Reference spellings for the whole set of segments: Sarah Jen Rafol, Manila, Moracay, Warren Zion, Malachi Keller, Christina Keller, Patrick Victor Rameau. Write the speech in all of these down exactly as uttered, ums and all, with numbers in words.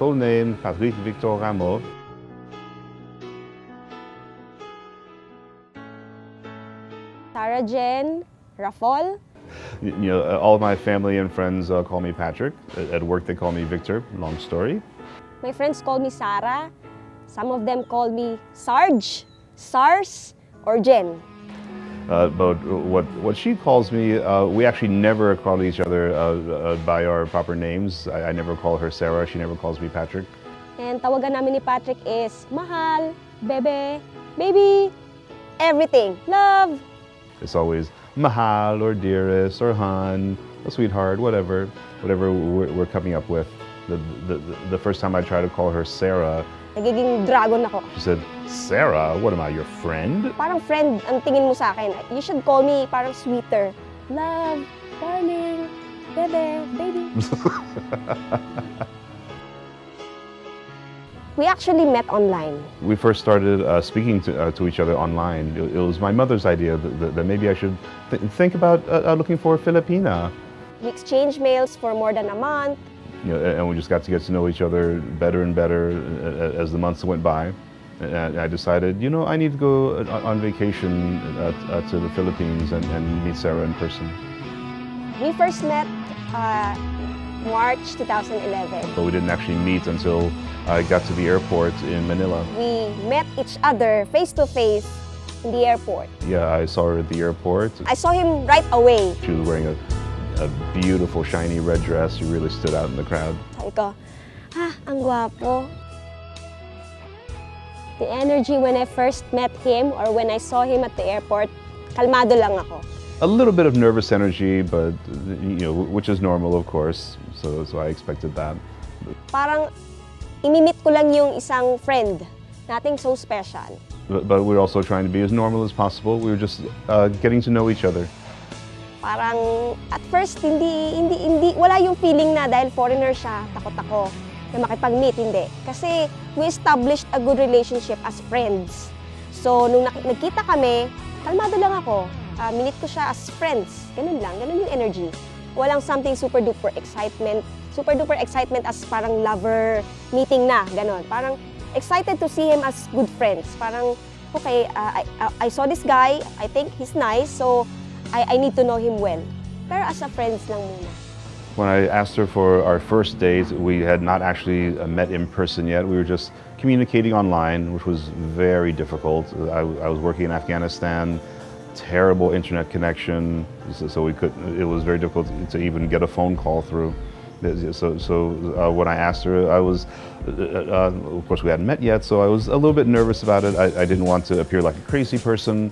full name, Patrick Victor Rameau. Sarah Jen, Rafol. You know, all my family and friends uh, call me Patrick. At work, they call me Victor. Long story. My friends call me Sarah. Some of them call me Sarge, Sars, or Jen. Uh, but what, what she calls me, uh, we actually never call each other uh, uh, by our proper names. I, I never call her Sarah, she never calls me Patrick. And tawagan namin ni Patrick is mahal, bebe, baby, everything, love. It's always mahal or dearest or hon, or sweetheart, whatever, whatever we're, we're coming up with. The, the, the first time I tried to call her Sarah, nagiging dragon ako. She said, Sarah, what am I, your friend? Parang friend ang tingin mo sa akin. You should call me parang sweeter. Love, darling, bebe, baby. We actually met online. We first started uh, speaking to, uh, to each other online. It, it was my mother's idea that, that, that maybe I should th think about uh, looking for a Filipina. We exchanged mails for more than a month. You know, and we just got to get to know each other better and better as the months went by. And I decided, you know, I need to go on vacation to the Philippines and, and meet Sarah in person. We first met uh, March two thousand eleven. But we didn't actually meet until I got to the airport in Manila. We met each other face to face in the airport. Yeah, I saw her at the airport. I saw him right away. She was wearing a A beautiful, shiny red dress. You really stood out in the crowd. Sabi ko, ah, ang guwapo. The energy when I first met him or when I saw him at the airport, kalmado lang ako. A little bit of nervous energy, but you know, which is normal, of course. So, so I expected that. Parang imimit ko lang yung isang friend. Nothing so special. But, but we were also trying to be as normal as possible. We were just uh, getting to know each other. Parang at first hindi hindi hindi wala yung feeling na dahil foreigner siya, takot ako na makipag-meet, hindi. Kasi we established a good relationship as friends. So nung nagkita kami, kalmado lang ako. Uh, minit ko siya as friends. Ganun lang, ganun yung energy. Walang something super duper excitement, super duper excitement as parang lover meeting na, ganun. Parang excited to see him as good friends. Parang okay, uh, I, I I saw this guy, I think he's nice. So I, I need to know him well, pero as a friends lang muna. When I asked her for our first date, we had not actually met in person yet. We were just communicating online, which was very difficult. I, I was working in Afghanistan, terrible internet connection, so, so we could. It was very difficult to even get a phone call through. So, so uh, when I asked her, I was, uh, uh, of course, we hadn't met yet, so I was a little bit nervous about it. I, I didn't want to appear like a crazy person.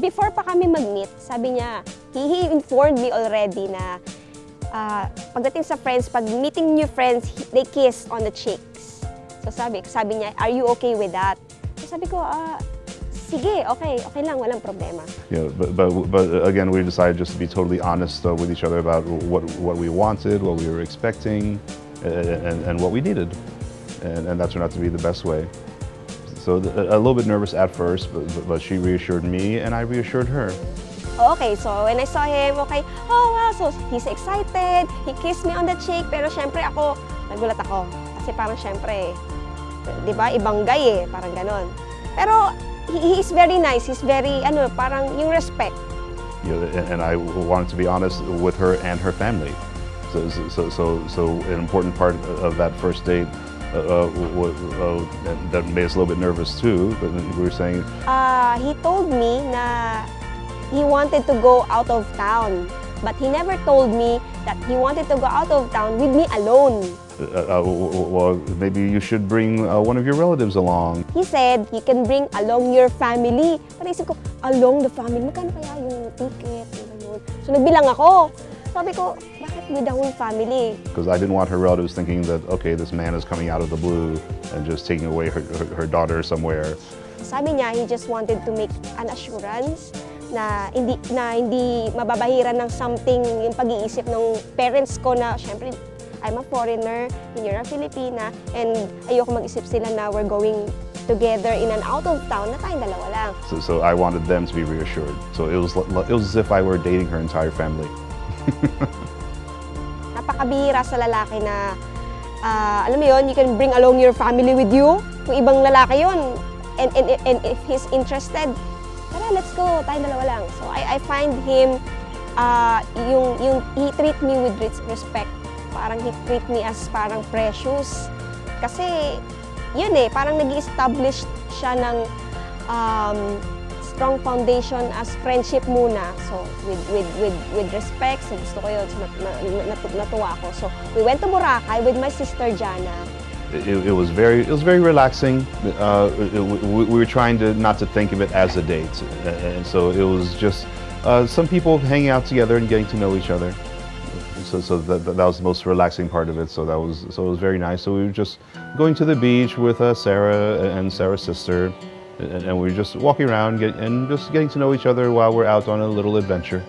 Before pa kami mag-meet, sabi niya, he informed me already na uh, pagdating sa friends, pag meeting new friends, they kiss on the cheeks. So sabi, sabi niya, are you okay with that? So sabi ko, ah, sige, okay, okay lang, walang problema. Yeah, but, but, but again, we decided just to be totally honest uh, with each other about what, what we wanted, what we were expecting, and, and, and what we needed. And, and that turned out to be the best way. So a little bit nervous at first, but, but she reassured me and I reassured her. Okay, so when I saw him, okay, oh wow, so he's excited, he kissed me on the cheek, pero syempre ako, nagulat ako. Kasi parang syempre, di ba, ibang guy eh, parang ganon. Pero he, he's very nice, he's very, ano, parang yung respect. You know, and I wanted to be honest with her and her family. So, so, so, so an important part of that first date Uh, uh, uh, that made us a little bit nervous too, but we were saying... Uh, he told me na he wanted to go out of town, but he never told me that he wanted to go out of town with me alone. Uh, uh, well, maybe you should bring uh, one of your relatives along. He said, you can bring along your family. Pero isip ko, along the family? Magkano kaya yung ticket? So nagbilang ako. Sabi ko, bakit with the whole family? Because I didn't want her relatives thinking that, okay, this man is coming out of the blue and just taking away her, her, her daughter somewhere. Sabi niya, he just wanted to make an assurance na hindi, na hindi mababahiran ng something yung pag-iisip ng parents ko na, syempre, I'm a foreigner, you're a Filipina, and ayoko mag-isip sila na we're going together in an out-of-town na tayong dalawa lang. So, so I wanted them to be reassured. So it was, it was as if I were dating her entire family. Napakabihira sa lalaki na uh, alam mo yun, you can bring along your family with you. Kung ibang lalaki yun, and, and, and if he's interested, tara, let's go, tayo dalawa lang. So I, I find him, uh, yung, yung, he treat me with respect. Parang he treat me as parang precious. Kasi, yun eh, parang nag-establish siya ng um, strong foundation as friendship muna. So, with, with, with, with respect, so gusto ko yun, so nat, nat, natuwa ako. So, we went to Moracay with my sister, Jana. It, it was very, it was very relaxing. Uh, it, we, we were trying to not to think of it as a date. And so it was just uh, some people hanging out together and getting to know each other. So, so that, that was the most relaxing part of it. So that was, so it was very nice. So we were just going to the beach with uh, Sarah and Sarah's sister, and, and we were just walking around get, and just getting to know each other while we're out on a little adventure.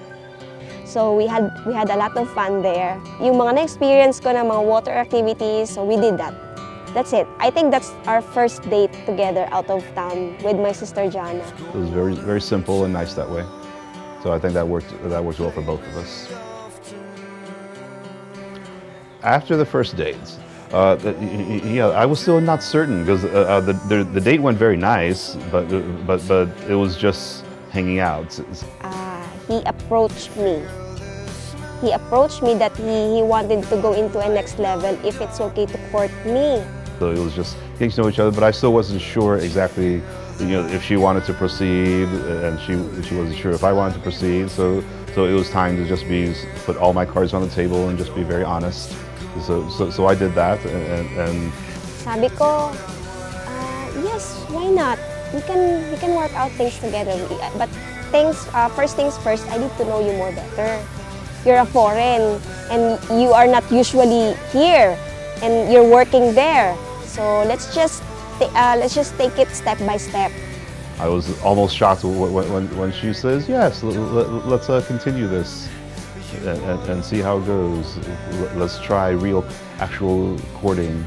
So we had we had a lot of fun there. Yung mga na-experience ko na mga water activities, so we did that. That's it. I think that's our first date together out of town with my sister Jana. It was very very simple and nice that way. So I think that worked that worked well for both of us. After the first dates, uh, you know, I was still not certain because uh, the, the the date went very nice, but but but it was just hanging out. Uh, he approached me. He approached me that he he wanted to go into a next level if it's okay to court me. So it was just getting to know each other, but I still wasn't sure exactly, you know, if she wanted to proceed, and she she wasn't sure if I wanted to proceed. So so it was time to just be put all my cards on the table and just be very honest. So, so, so I did that, and, and sabi ko, uh, yes, why not? We can, we can work out things together. But things, uh, first things first, I need to know you more better. You're a foreign, and you are not usually here, and you're working there. So let's just, uh, let's just take it step by step. I was almost shocked when, when, when she says, yes, let's uh, continue this. And, and see how it goes. Let's try real, actual courting.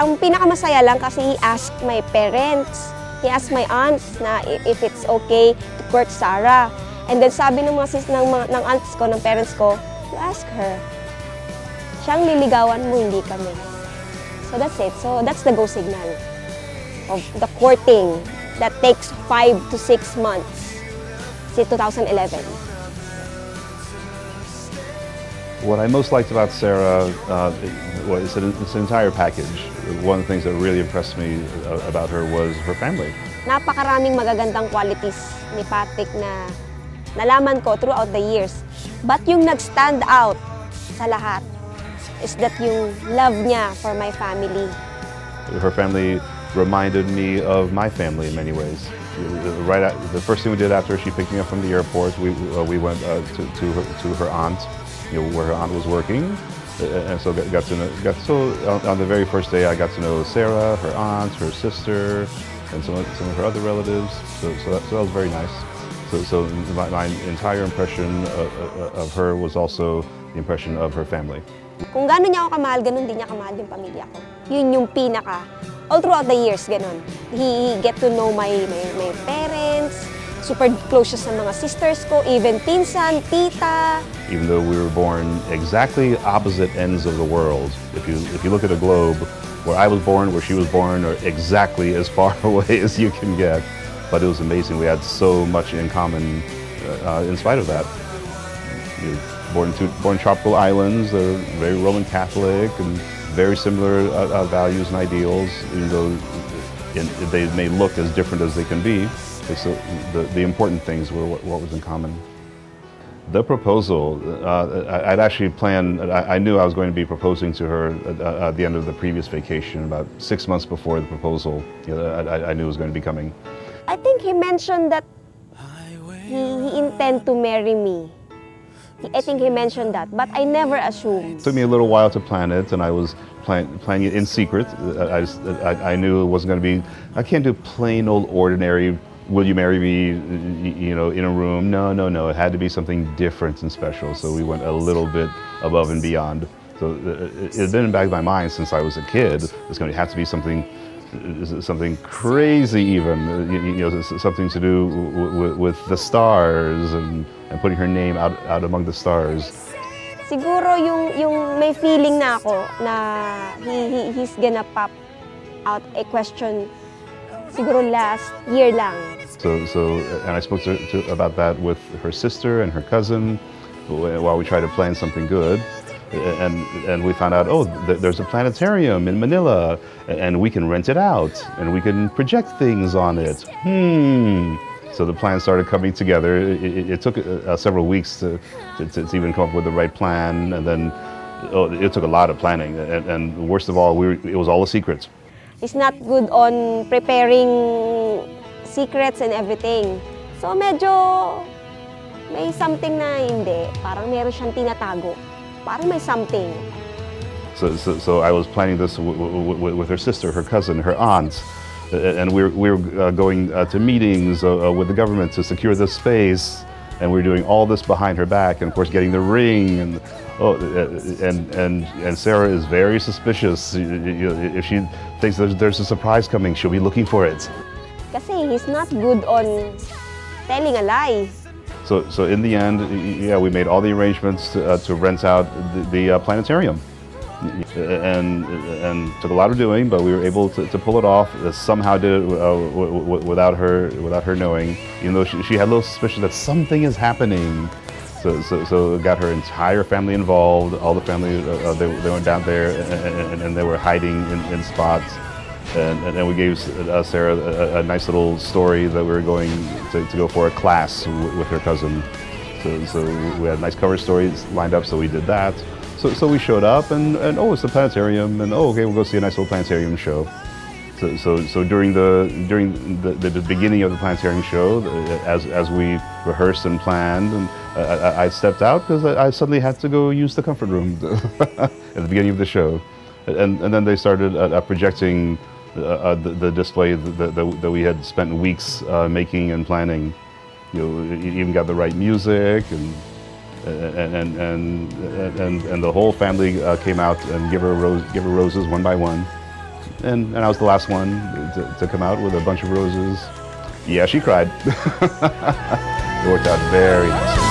Ang pinakamasaya lang kasi he asked my parents, he asked my aunts na if it's okay to court Sarah. And then sabi ng mga sis, ng, ng aunts ko, ng parents ko, you ask her. Siyang liligawan mo, hindi kami. So that's it. So that's the go signal of the courting that takes five to six months. It's two thousand eleven. What I most liked about Sarah uh, was its entire package. One of the things that really impressed me about her was her family. Napakaraming magagandang qualities ni Patrick na nalaman ko throughout the years. But yung nag-stand out sa lahat is that yung love niya for my family. Her family reminded me of my family in many ways. Right at, the first thing we did after she picked me up from the airport, we, uh, we went uh, to, to, her, to her aunt. You know, where her aunt was working, and so got, got to know, got, so on, on the very first day I got to know Sarah, her aunt, her sister, and some, some of her other relatives, so, so, that, so that was very nice. So, so my, my entire impression of, of her was also the impression of her family. Kung gaano niya ako kamahal, ganun din niya kamahal yung pamilya ko. Yun yung pinaka, all throughout the years, ganun. He get to know my, my, my parents, super close siya sa mga sisters ko, even pinsan, tita. Even though we were born exactly opposite ends of the world, if you, if you look at a globe, where I was born, where she was born, are exactly as far away as you can get. But it was amazing. We had so much in common uh, in spite of that. You know, born to born tropical islands, uh, very Roman Catholic, and very similar uh, uh, values and ideals, even though in, they may look as different as they can be. So the, the important things were what, what was in common. The proposal, uh, I, I'd actually planned, I, I knew I was going to be proposing to her at, at the end of the previous vacation, about six months before the proposal, you know, I, I knew it was going to be coming. I think he mentioned that he, he intended to marry me. I think he mentioned that, but I never assumed. It took me a little while to plan it, and I was plan, planning it in secret. I, I, I knew it wasn't going to be, I can't do plain old ordinary will you marry me, you know, in a room? No, no, no, it had to be something different and special, so we went a little bit above and beyond. So it had been in the back of my mind since I was a kid, it's going to have to be something something crazy even, you know, something to do with the stars and, and putting her name out, out among the stars. siguro yung, yung may feeling na ako na he, he, he's gonna pop out a question siguro last year lang. So, so and I spoke to, to about that with her sister and her cousin while we tried to plan something good. And, and we found out, oh, there's a planetarium in Manila, and we can rent it out, and we can project things on it. Hmm. So the plans started coming together. It, it, it took uh, several weeks to, to, to even come up with the right plan, and then oh, it took a lot of planning. And, and worst of all, we were, it was all a secret. It's not good on preparing secrets and everything. So medyo may something na hindi. Parang meron siyang tinatago. Parang may something. So, so, so I was planning this w w w with her sister, her cousin, her aunt, and we were, we were uh, going uh, to meetings uh, uh, with the government to secure this space, and we were doing all this behind her back, and of course getting the ring, and oh, and and and Sarah is very suspicious. If she thinks there's, there's a surprise coming, she'll be looking for it. Kasi he's not good on telling a lie. So, so in the end, yeah, we made all the arrangements to, uh, to rent out the, the uh, planetarium, and and took a lot of doing, but we were able to, to pull it off. Uh, somehow did it uh, w w without her without her knowing, even though she, she had a little suspicion that something is happening. So, so, so got her entire family involved. All the family uh, they, they went down there, and, and, and they were hiding in, in spots. And, and then we gave uh, Sarah a, a nice little story that we were going to, to go for a class w with her cousin. So, so we had nice cover stories lined up, so we did that. So, so we showed up, and, and oh, it's the planetarium, and oh, okay, we'll go see a nice little planetarium show. So, so, so during the during the, the, the beginning of the planetarium show, as as we rehearsed and planned, and I, I stepped out because I, I suddenly had to go use the comfort room at the beginning of the show, and and then they started uh, projecting. Uh, the, the display that, that, that we had spent weeks uh, making and planning. You know, it even got the right music, and and and and, and the whole family uh, came out and give her rose, give her roses one by one, and and I was the last one to, to come out with a bunch of roses. Yeah, she cried. It worked out very nicely.